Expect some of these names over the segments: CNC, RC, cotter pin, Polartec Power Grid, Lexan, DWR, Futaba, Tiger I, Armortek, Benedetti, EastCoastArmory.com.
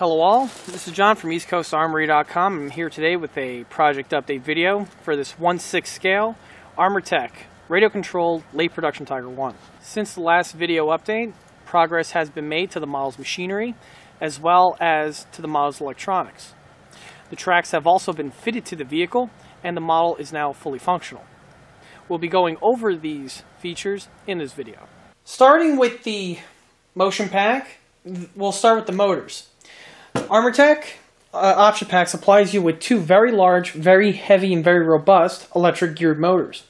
Hello all, this is John from EastCoastArmory.com. I'm here today with a project update video for this 1/6 scale Armortek radio controlled late production Tiger I. Since the last video update, progress has been made to the model's machinery as well as to the model's electronics. The tracks have also been fitted to the vehicle and the model is now fully functional. We'll be going over these features in this video. Starting with the motion pack, we'll start with the motors. Armortek option pack supplies you with two very large, very heavy, and very robust electric geared motors.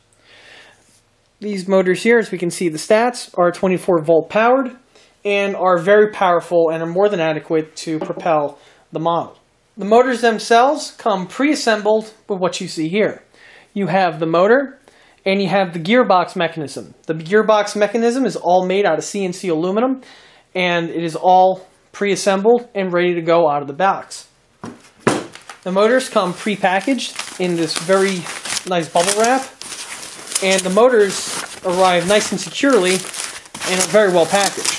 These motors here, as we can see the stats, are 24 volt powered and are very powerful and are more than adequate to propel the model. The motors themselves come pre-assembled with what you see here. You have the motor and you have the gearbox mechanism. The gearbox mechanism is all made out of CNC aluminum and it is all pre-assembled and ready to go out of the box. The motors come pre-packaged in this very nice bubble wrap, and the motors arrive nice and securely and are very well packaged.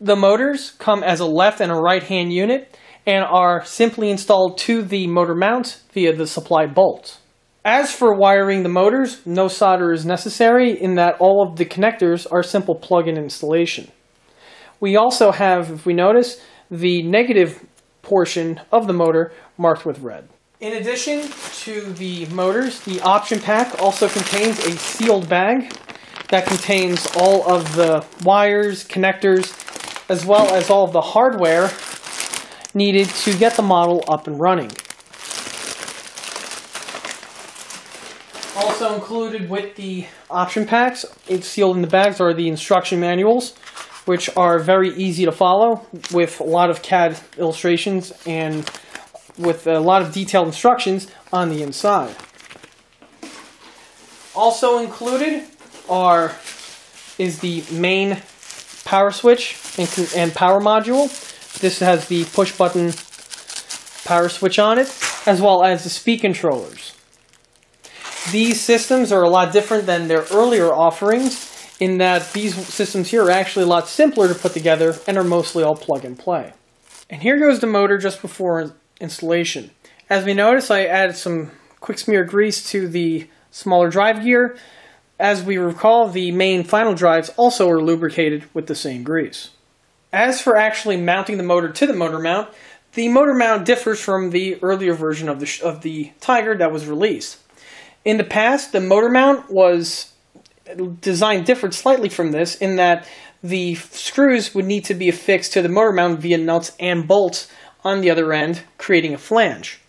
The motors come as a left and a right hand unit and are simply installed to the motor mount via the supply bolt. As for wiring the motors, no solder is necessary in that all of the connectors are simple plug-in installation. We also have, if we notice, the negative portion of the motor marked with red. In addition to the motors, the option pack also contains a sealed bag that contains all of the wires, connectors, as well as all of the hardware needed to get the model up and running. Also included with the option packs, it's sealed in the bags, are the instruction manuals, which are very easy to follow with a lot of CAD illustrations and with a lot of detailed instructions on the inside. Also included is the main power switch and power module. This has the push button power switch on it, as well as the speed controllers. These systems are a lot different than their earlier offerings, in that these systems here are actually a lot simpler to put together and are mostly all plug and play. And here goes the motor just before installation. As we notice, I added some quick smear grease to the smaller drive gear. As we recall, the main final drives also are lubricated with the same grease. As for actually mounting the motor to the motor mount differs from the earlier version of the Tiger that was released. In the past, the motor mount was design differed slightly from this in that the screws would need to be affixed to the motor mount via nuts and bolts on the other end, creating a flange.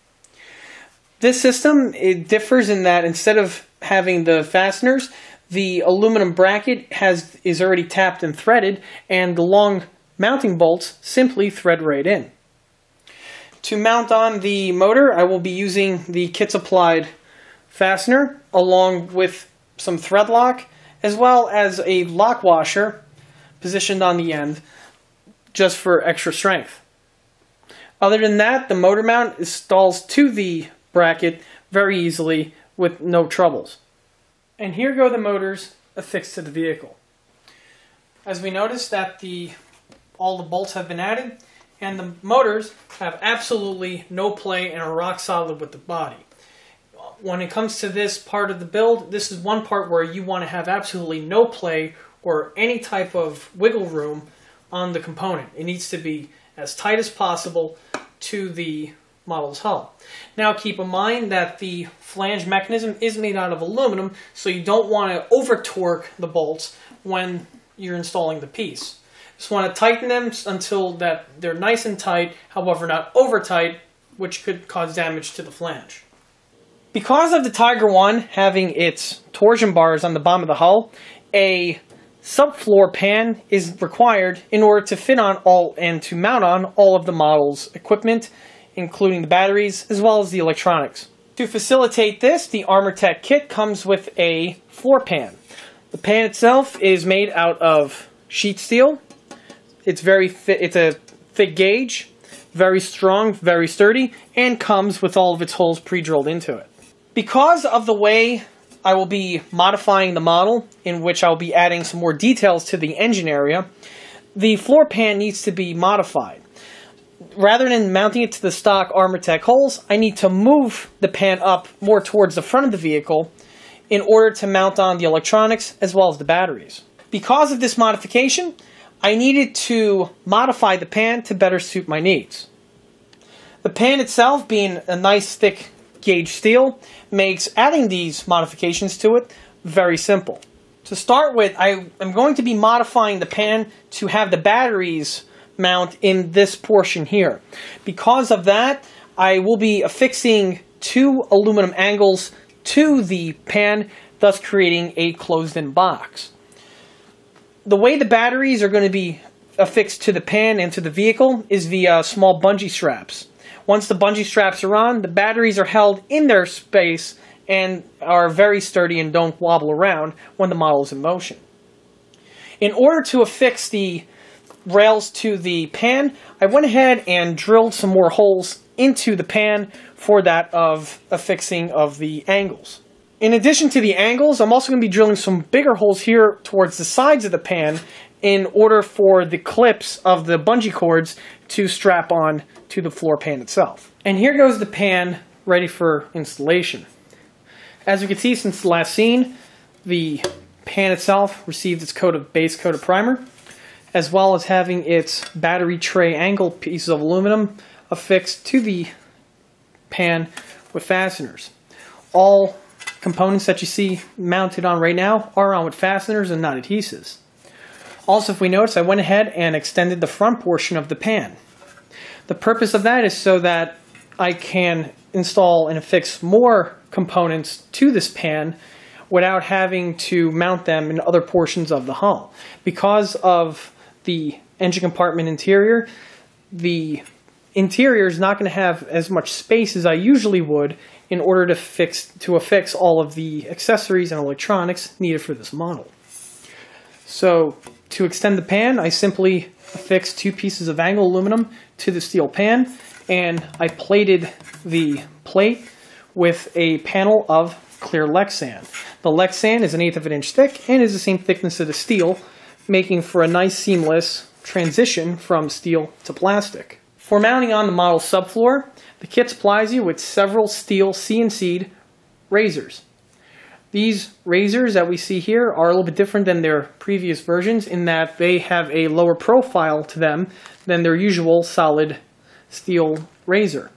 This system, it differs in that instead of having the fasteners, the aluminum bracket is already tapped and threaded, and the long mounting bolts simply thread right in. To mount on the motor, I will be using the kit supplied fastener along with some thread lock, as well as a lock washer positioned on the end just for extra strength. Other than that, the motor mount installs to the bracket very easily with no troubles. And here go the motors affixed to the vehicle. As we notice that all the bolts have been added and the motors have absolutely no play and are rock solid with the body. When it comes to this part of the build, this is one part where you want to have absolutely no play or any type of wiggle room on the component. It needs to be as tight as possible to the model's hull. Now keep in mind that the flange mechanism is made out of aluminum, so you don't want to over torque the bolts when you're installing the piece. Just want to tighten them until that they're nice and tight, however not over tight, which could cause damage to the flange. Because of the Tiger I having its torsion bars on the bottom of the hull, a subfloor pan is required in order to fit on all and to mount on all of the model's equipment, including the batteries as well as the electronics. To facilitate this, the Armortek kit comes with a floor pan. The pan itself is made out of sheet steel. It's it's a thick gauge, very strong, very sturdy, and comes with all of its holes pre-drilled into it. Because of the way I will be modifying the model, in which I'll be adding some more details to the engine area, the floor pan needs to be modified. Rather than mounting it to the stock Armortek holes, I need to move the pan up more towards the front of the vehicle in order to mount on the electronics as well as the batteries. Because of this modification, I needed to modify the pan to better suit my needs. The pan itself, being a nice thick gauge steel, makes adding these modifications to it very simple. To start with, I am going to be modifying the pan to have the batteries mount in this portion here. Because of that, I will be affixing two aluminum angles to the pan, thus creating a closed-in box. The way the batteries are going to be affixed to the pan and to the vehicle is via small bungee straps. Once the bungee straps are on, the batteries are held in their space and are very sturdy and don't wobble around when the model is in motion. In order to affix the rails to the pan, I went ahead and drilled some more holes into the pan for that of affixing of the angles. In addition to the angles, I'm also going to be drilling some bigger holes here towards the sides of the pan in order for the clips of the bungee cords to strap on to the floor pan itself. And here goes the pan ready for installation. As you can see, since the last scene, the pan itself received its base coat of primer, as well as having its battery tray angle pieces of aluminum affixed to the pan with fasteners. All components that you see mounted on right now are on with fasteners and not adhesives. Also, if we notice, I went ahead and extended the front portion of the pan. The purpose of that is so that I can install and affix more components to this pan without having to mount them in other portions of the hull. Because of the engine compartment interior, the interior is not going to have as much space as I usually would in order to affix all of the accessories and electronics needed for this model. So to extend the pan, I simply affixed two pieces of angle aluminum to the steel pan, and I plated the plate with a panel of clear Lexan. The Lexan is 1/8 of an inch thick and is the same thickness as the steel, making for a nice seamless transition from steel to plastic. For mounting on the model subfloor, the kit supplies you with several steel CNC'd razors. These razors that we see here are a little bit different than their previous versions in that they have a lower profile to them than their usual solid steel razor.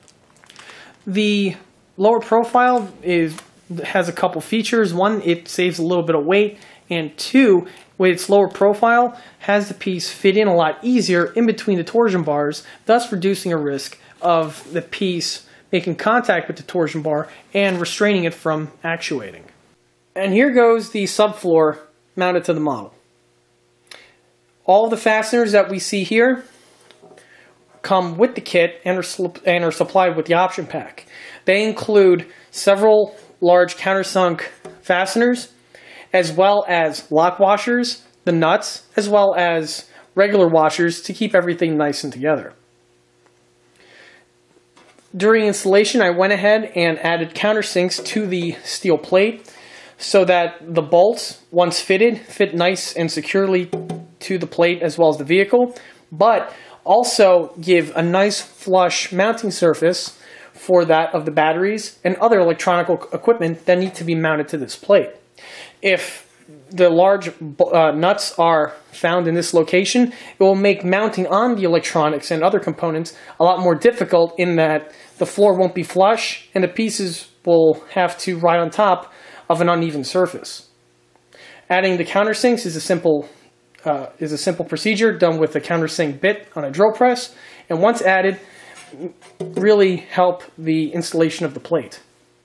The lower profile has a couple features. One, it saves a little bit of weight, and two, with its lower profile, has the piece fit in a lot easier in between the torsion bars, thus reducing a risk of the piece making contact with the torsion bar and restraining it from actuating. And here goes the subfloor mounted to the model. All the fasteners that we see here come with the kit and are supplied with the option pack. They include several large countersunk fasteners, as well as lock washers, the nuts, as well as regular washers to keep everything nice and together. During installation, I went ahead and added countersinks to the steel plate, so that the bolts, once fitted, fit nice and securely to the plate as well as the vehicle, but also give a nice flush mounting surface for that of the batteries and other electronic equipment that need to be mounted to this plate. If the large nuts are found in this location, it will make mounting on the electronics and other components a lot more difficult in that the floor won't be flush and the pieces will have to ride on top of an uneven surface. Adding the countersinks is a simple procedure done with a countersink bit on a drill press, and once added, really help the installation of the plate.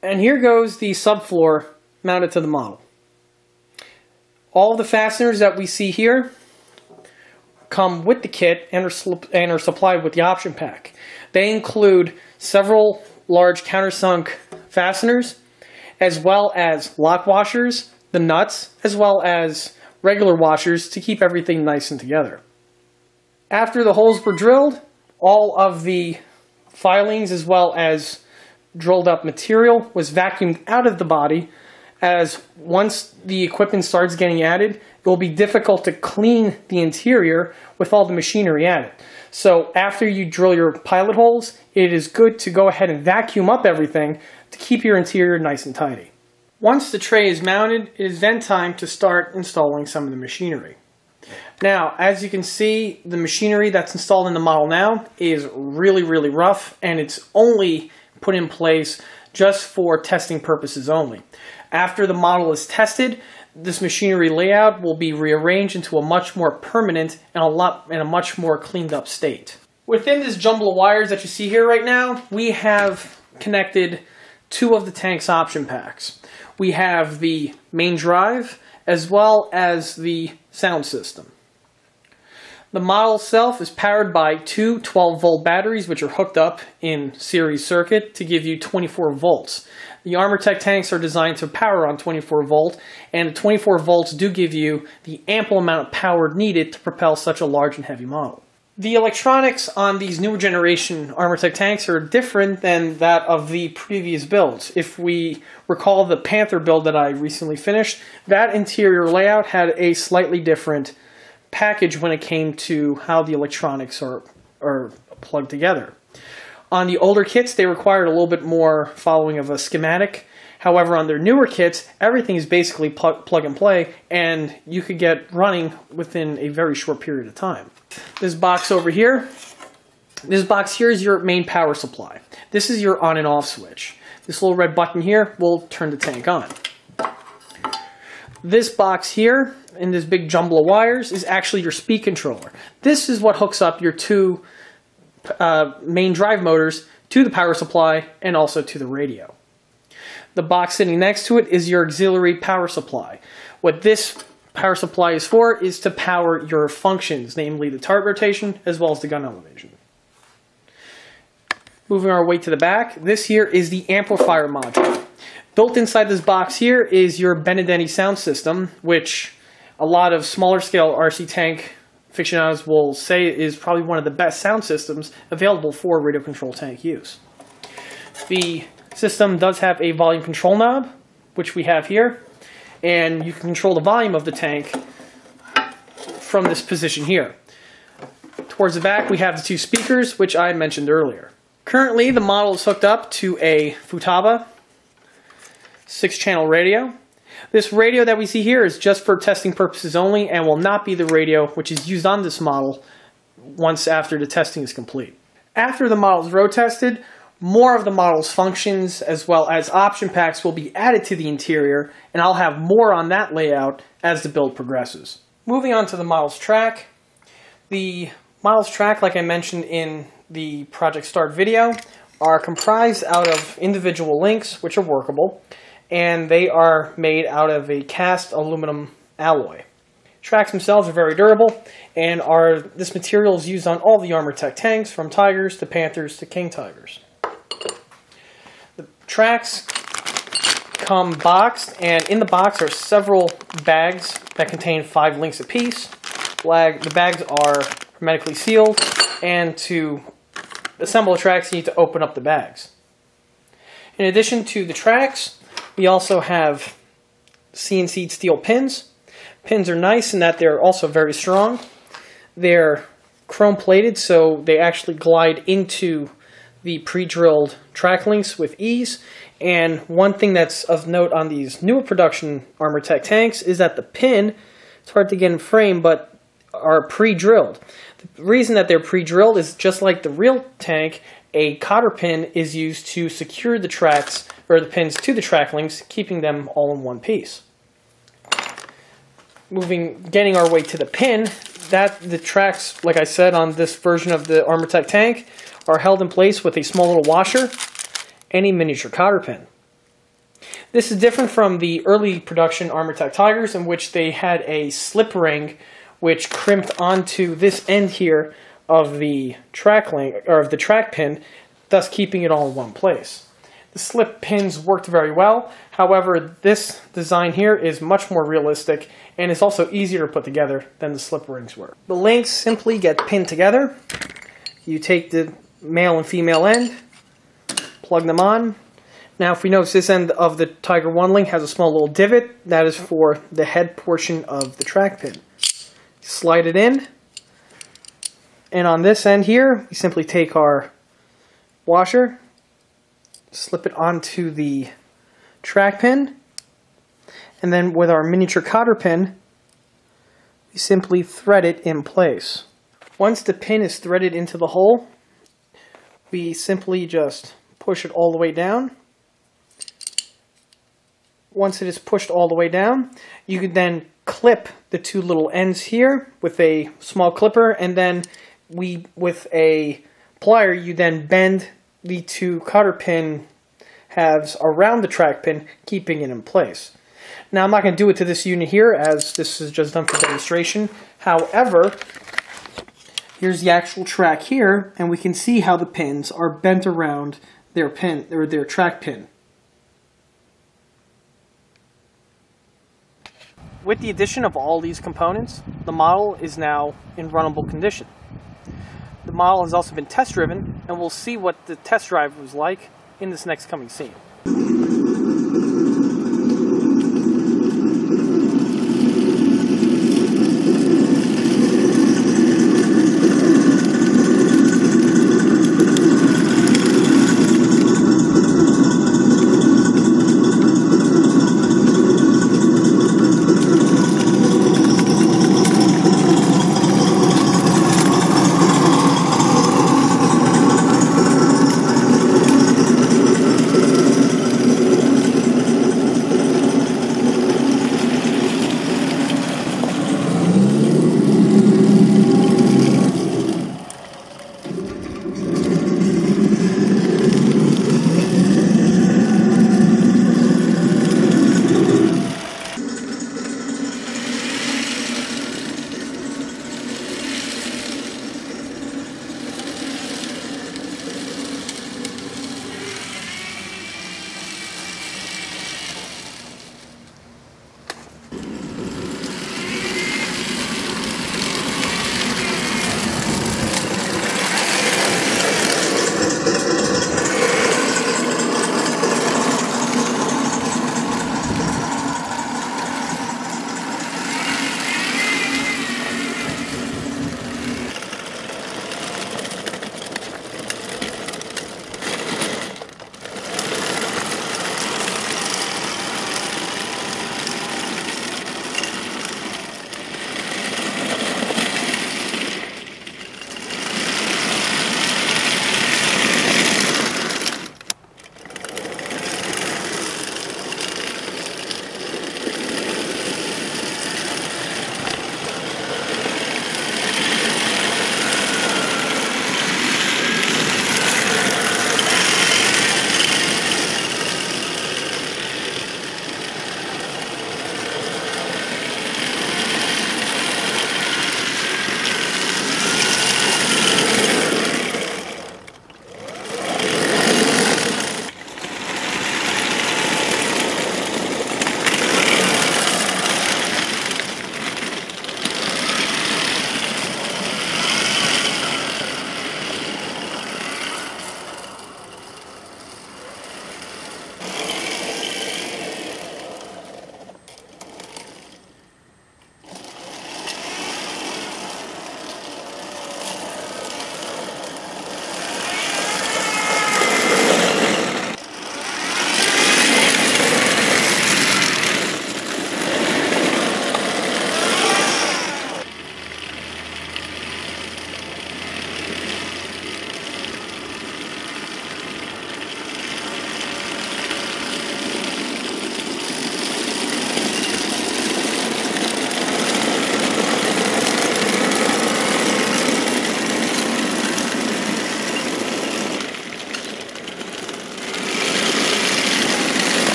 And here goes the subfloor mounted to the model. All the fasteners that we see here come with the kit and are supplied with the option pack. They include several large countersunk fasteners, as well as lock washers, the nuts, as well as regular washers to keep everything nice and together. After the holes were drilled, all of the filings as well as drilled up material was vacuumed out of the body as once the equipment starts getting added, it will be difficult to clean the interior with all the machinery added. So after you drill your pilot holes, it is good to go ahead and vacuum up everything to keep your interior nice and tidy. Once the tray is mounted, it is then time to start installing some of the machinery. Now, as you can see, the machinery that's installed in the model now is really rough, and it's only put in place just for testing purposes only. After the model is tested, this machinery layout will be rearranged into a much more permanent and a much more cleaned up state. Within this jumble of wires that you see here right now, we have connected two of the tank's option packs. We have the main drive as well as the sound system. The model itself is powered by two 12-volt batteries, which are hooked up in series circuit to give you 24 volts. The Armortek tanks are designed to power on 24 volt, and the 24 volts do give you the ample amount of power needed to propel such a large and heavy model. The electronics on these newer generation Armortek tanks are different than that of the previous builds. If we recall the Panther build that I recently finished, that interior layout had a slightly different package when it came to how the electronics are plugged together. On the older kits, they required a little bit more following of a schematic. However, on their newer kits, everything is basically plug and play, and you could get running within a very short period of time. This box over here, this box here is your main power supply. This is your on and off switch. This little red button here will turn the tank on. This box here, in this big jumble of wires, is actually your speed controller. This is what hooks up your two main drive motors to the power supply and also to the radio. The box sitting next to it is your auxiliary power supply. What this power supply is for is to power your functions, namely the turret rotation as well as the gun elevation. Moving our way to the back, this here is the amplifier module. Built inside this box here is your Benedetti sound system, which a lot of smaller scale RC tank aficionados will say is probably one of the best sound systems available for radio control tank use. The system does have a volume control knob, which we have here, and you can control the volume of the tank from this position here. Towards the back, we have the two speakers, which I mentioned earlier. Currently, the model is hooked up to a Futaba 6-channel radio. This radio that we see here is just for testing purposes only and will not be the radio which is used on this model once after the testing is complete. After the model is road tested, more of the model's functions as well as option packs will be added to the interior, and I'll have more on that layout as the build progresses. Moving on to the model's track. The model's track, like I mentioned in the project start video, are comprised out of individual links which are workable, and they are made out of a cast aluminum alloy. Tracks themselves are very durable, and this material is used on all the Armortek tanks, from Tigers to Panthers to King Tigers. The tracks come boxed, and in the box are several bags that contain 5 links apiece. The bags are hermetically sealed, and to assemble the tracks you need to open up the bags. In addition to the tracks, we also have CNC steel pins. Pins are nice in that they're also very strong. They're chrome plated, so they actually glide into the pre-drilled track links with ease. And one thing that's of note on these newer production Armortek tanks is that the pin, it's hard to get in frame, but are pre-drilled. The reason that they're pre-drilled is just like the real tank, a cotter pin is used to secure the tracks or the pins to the track links, keeping them all in one piece. Getting our way to the pin, that the tracks, like I said, on this version of the Armortek tank are held in place with a small little washer and a miniature cotter pin. This is different from the early production Armortek Tigers, in which they had a slip ring which crimped onto this end here of the track link or of the track pin, thus keeping it all in one place. The slip pins worked very well, however this design here is much more realistic and is also easier to put together than the slip rings were. The links simply get pinned together. You take the male and female end, plug them on. Now if we notice, this end of the Tiger I link has a small little divot. That is for the head portion of the track pin. Slide it in, and on this end here we simply take our washer, slip it onto the track pin, and then with our miniature cotter pin we simply thread it in place. Once the pin is threaded into the hole, we simply just push it all the way down. Once it is pushed all the way down, you can then clip the two little ends here with a small clipper, and then with a plier you then bend the two cotter pin halves around the track pin, keeping it in place. Now I'm not going to do it to this unit here, as this is just done for demonstration. However, here's the actual track here, and we can see how the pins are bent around their pin or their track pin. With the addition of all these components, the model is now in runnable condition. The model has also been test driven, and we'll see what the test drive was like in this next coming scene.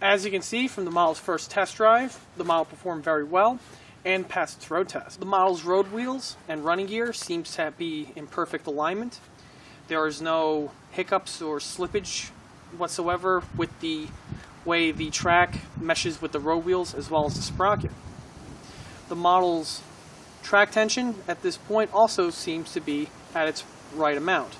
As you can see from the model's first test drive, the model performed very well and passed its road test. The model's road wheels and running gear seems to be in perfect alignment. There is no hiccups or slippage whatsoever with the way the track meshes with the road wheels as well as the sprocket. The model's track tension at this point also seems to be at its right amount.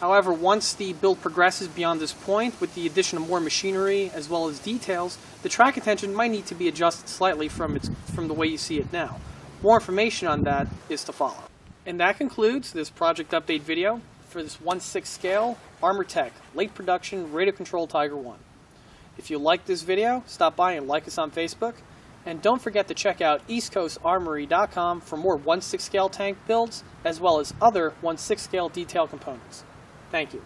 However, once the build progresses beyond this point, with the addition of more machinery as well as details, the track attention might need to be adjusted slightly from the way you see it now. More information on that is to follow. And that concludes this project update video for this 1/6 scale Armortek late production radio control Tiger I. If you like this video, stop by and like us on Facebook, and don't forget to check out EastCoastArmory.com for more 1/6 scale tank builds as well as other 1/6 scale detail components. Thank you.